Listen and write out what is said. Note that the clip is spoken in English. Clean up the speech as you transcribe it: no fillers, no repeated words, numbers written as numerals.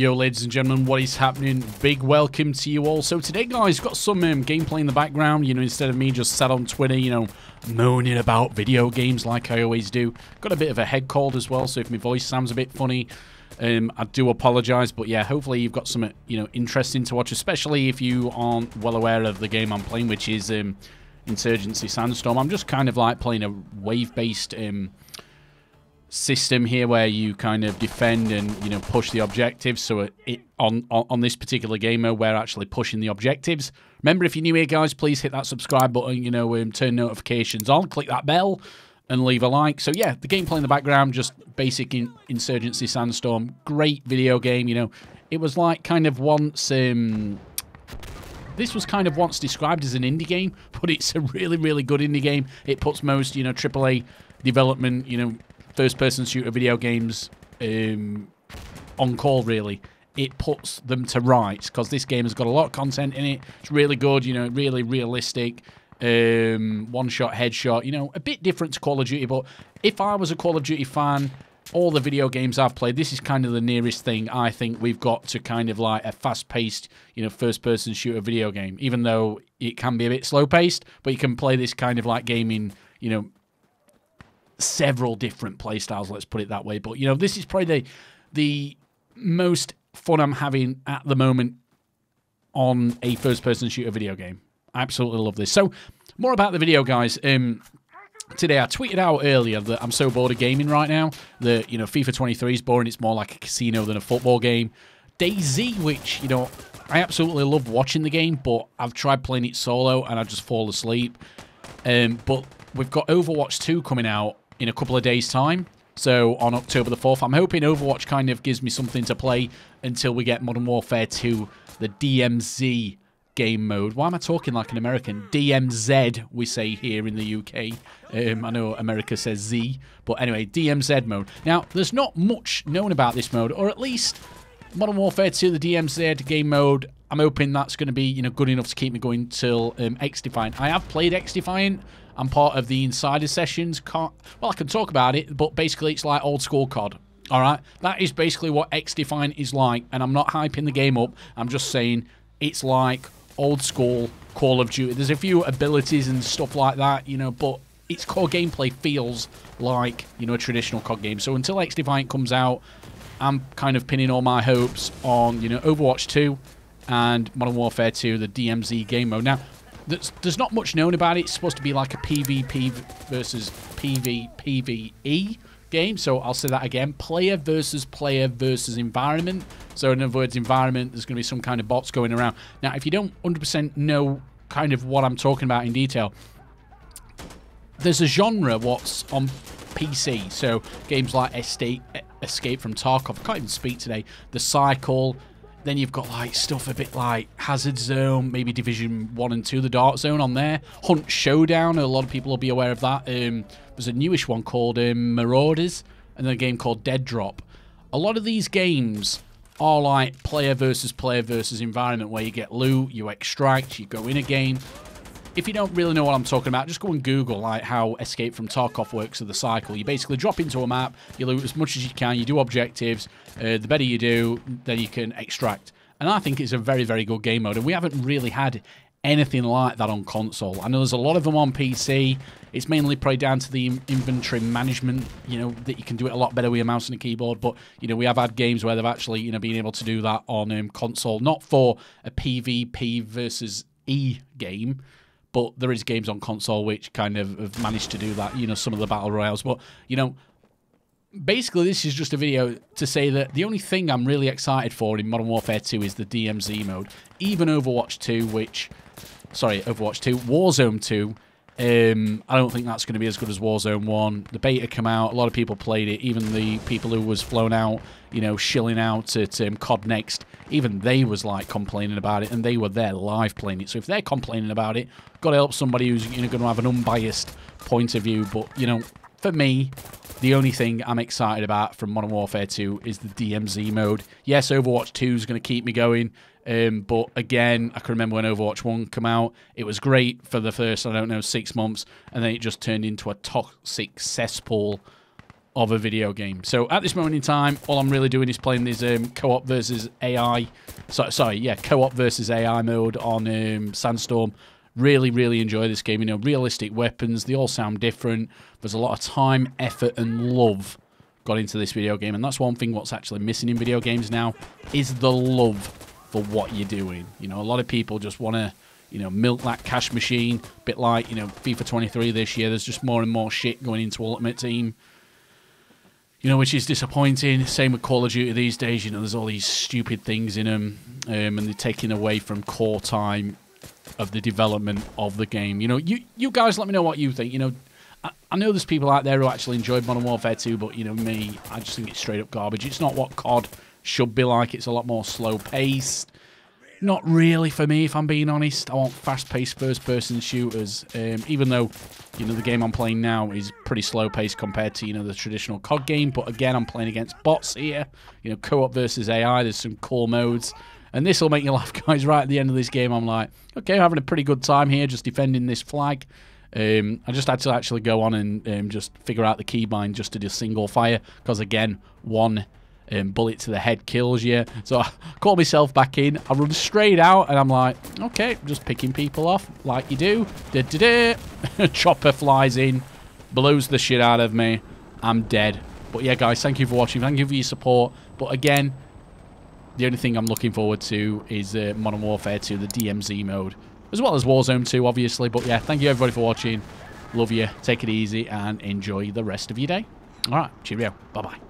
Yo, ladies and gentlemen, what is happening? Big welcome to you all. So today, guys, got some gameplay in the background. You know, instead of me just sat on Twitter, you know, moaning about video games like I always do. Got a bit of a head cold as well, so if my voice sounds a bit funny, I do apologize. But yeah, hopefully you've got some, you know, interesting to watch, especially if you aren't well aware of the game I'm playing, which is Insurgency Sandstorm. I'm just kind of like playing a wave-based system here where you kind of defend and, you know, push the objectives. So on this particular game mode, we're actually pushing the objectives. Remember, if you're new here, guys, please hit that subscribe button, you know, turn notifications on, click that bell and leave a like. So yeah, the gameplay in the background, just basic Insurgency Sandstorm. Great video game, you know. It was like kind of once this was kind of once described as an indie game, but it's a really, really good indie game. It puts most, you know, AAA development, you know, first-person shooter video games on call, really. It puts them to rights, because this game has got a lot of content in it. It's really good, you know, really realistic. One-shot, headshot, you know, a bit different to Call of Duty, but if I was a Call of Duty fan, all the video games I've played, this is kind of the nearest thing I think we've got to kind of like a fast-paced, you know, first-person shooter video game, even though it can be a bit slow-paced, but you can play this kind of like game in, you know, several different playstyles, let's put it that way. But, you know, this is probably the most fun I'm having at the moment on a first-person shooter video game. I absolutely love this. So, more about the video, guys. Today, I tweeted out earlier that I'm so bored of gaming right now that, you know, FIFA 23 is boring. It's more like a casino than a football game. DayZ, which, you know, I absolutely love watching the game, but I've tried playing it solo and I just fall asleep. But we've got Overwatch 2 coming out in a couple of days' time, so on October the 4th. I'm hoping Overwatch kind of gives me something to play until we get Modern Warfare 2, the DMZ game mode. Why am I talking like an American? DMZ, we say here in the UK. I know America says Z, but anyway, DMZ mode. Now, there's not much known about this mode, or at least Modern Warfare 2, the DMZ game mode. I'm hoping that's going to be, you know, good enough to keep me going till X Defiant. I have played X Defiant. I'm part of the insider sessions. Can't, well, I can talk about it, but basically it's like old school COD. All right, that is basically what X Defiant is like, and I'm not hyping the game up. I'm just saying it's like old school Call of Duty. There's a few abilities and stuff like that, you know, but its core gameplay feels like, you know, a traditional COD game. So until X Defiant comes out, I'm kind of pinning all my hopes on, you know, Overwatch 2 and Modern Warfare 2, the DMZ game mode. Now, there's not much known about it. It's supposed to be like a PvP versus PvPvE game. So I'll say that again. Player versus environment. So in other words, environment, there's going to be some kind of bots going around. Now, if you don't 100% know kind of what I'm talking about in detail, there's a genre what's on PC. So games like Escape from Tarkov. I can't even speak today. The Cycle. Then you've got like stuff a bit like Hazard Zone, maybe Division 1 and 2, the Dark Zone on there. Hunt Showdown, a lot of people will be aware of that. There's a newish one called Marauders, and then a game called Dead Drop. A lot of these games are like player versus environment, where you get loot, you extract, you go in a game. If you don't really know what I'm talking about, just go and Google like how Escape from Tarkov works, or The Cycle. You basically drop into a map, you loot as much as you can, you do objectives, the better you do, then you can extract. And I think it's a very, very good game mode, and we haven't really had anything like that on console. I know there's a lot of them on PC. It's mainly probably down to the inventory management, you know, that you can do it a lot better with your mouse and a keyboard. But, you know, we have had games where they've actually, you know, been able to do that on console, not for a PvP versus E game, but there is games on console which kind of have managed to do that, you know, some of the battle royales. But, you know, basically this is just a video to say that the only thing I'm really excited for in Modern Warfare 2 is the DMZ mode. Even Overwatch 2, which, sorry, Overwatch 2, Warzone 2, I don't think that's going to be as good as Warzone 1. The beta came out, a lot of people played it, even the people who was flown out, you know, shilling out at COD Next, even they was like complaining about it, and they were there live playing it. So if they're complaining about it, got to help somebody who's, you know, going to have an unbiased point of view. But, you know, for me, the only thing I'm excited about from Modern Warfare 2 is the DMZ mode. Yes, Overwatch 2 is going to keep me going, but again, I can remember when Overwatch 1 came out. It was great for the first, I don't know, 6 months, and then it just turned into a toxic cesspool of a video game. So at this moment in time, all I'm really doing is playing this co-op versus AI. Co-op versus AI mode on Sandstorm. Really enjoy this game. You know, realistic weapons. They all sound different. There's a lot of time, effort, and love got into this video game, and that's one thing what's actually missing in video games now is the love for what you're doing. You know, a lot of people just want to, you know, milk that cash machine. A bit like, you know, FIFA 23 this year. There's just more and more shit going into Ultimate Team. You know, which is disappointing. Same with Call of Duty these days. You know, there's all these stupid things in them, and they're taking away from core time of the development of the game. You know, you guys, let me know what you think. You know, I know there's people out there who actually enjoyed Modern Warfare 2, but, you know, me, I just think it's straight up garbage. It's not what COD should be like. It's a lot more slow-paced. Not really for me, if I'm being honest. I want fast-paced first-person shooters, even though, you know, the game I'm playing now is pretty slow-paced compared to, you know, the traditional COD game. But again, I'm playing against bots here. You know, co-op versus AI. There's some cool modes. And this will make you laugh, guys. Right at the end of this game, I'm like, okay, I'm having a pretty good time here just defending this flag. I just had to actually go on and just figure out the keybind just to do single fire, because, again, one bullet to the head kills you. So I caught myself back in. I run straight out, and I'm like, okay, just picking people off like you do. Chopper flies in, blows the shit out of me. I'm dead. But yeah, guys, thank you for watching. Thank you for your support. But again, the only thing I'm looking forward to is Modern Warfare 2, the DMZ mode, as well as Warzone 2, obviously. But yeah, thank you everybody for watching. Love you. Take it easy and enjoy the rest of your day. All right, cheerio. Bye-bye.